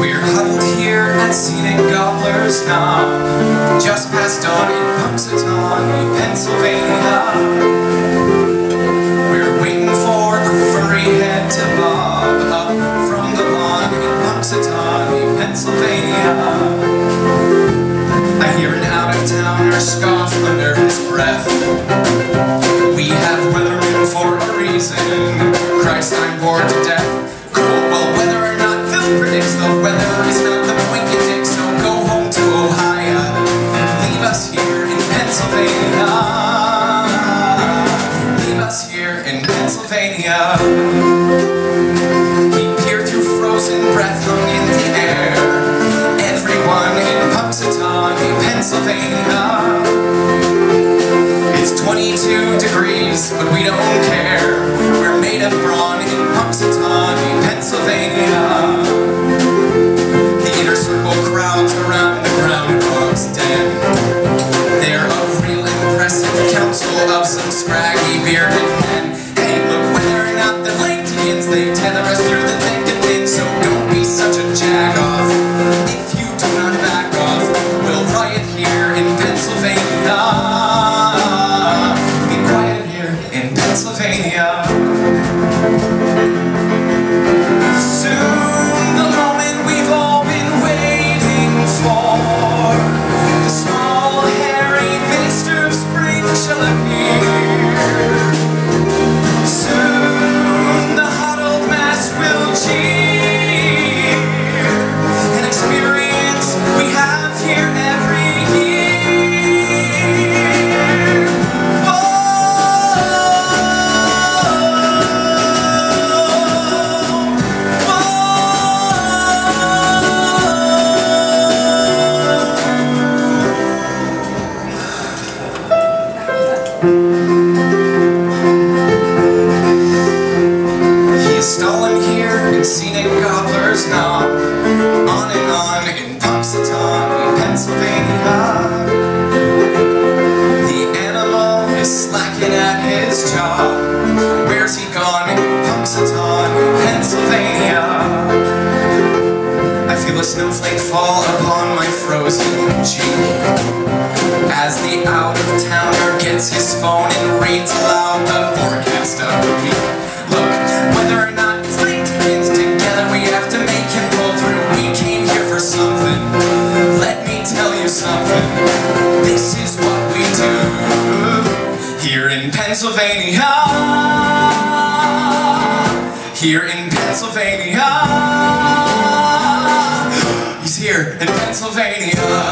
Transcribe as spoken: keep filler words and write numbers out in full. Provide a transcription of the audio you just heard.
We are huddled here at Scene and Gobbler's Knob, just past dawn in Punxsutawney, Pennsylvania. We are waiting for a furry head to bob up from the lawn in Punxsutawney, Pennsylvania. I hear an out-of-towner scoff under his breath. Christ, I'm bored to death. Cool, well, whether or not Phil predicts the weather is not the point you take, so go home to Ohio. Leave us here in Pennsylvania. Leave us here in Pennsylvania. We peer through frozen breath hung in the air. Everyone in Punxsutawney, Pennsylvania. It's twenty-two degrees, but we don't care. Of brawn in Punxsutawney, Pennsylvania. The inner circle crowds around the groundhog's den. They're a real impressive council of some scraggy bearded men. Hey, look, whether or not they're Langtians, they tether us through the thick and thin, so don't be such a jag-off. If you do not back off, we'll riot here in Pennsylvania. Be quiet here in Pennsylvania. Knob, on and on in Punxsutawney, Pennsylvania. The animal is slacking at his job. Where's he gone in Punxsutawney, Pennsylvania? I feel a snowflake fall upon my frozen cheek as the out-of-towner gets his phone and reads aloud the forecast of the week. Look, whether or not something. This is what we do here in Pennsylvania. Here in Pennsylvania. He's here in Pennsylvania.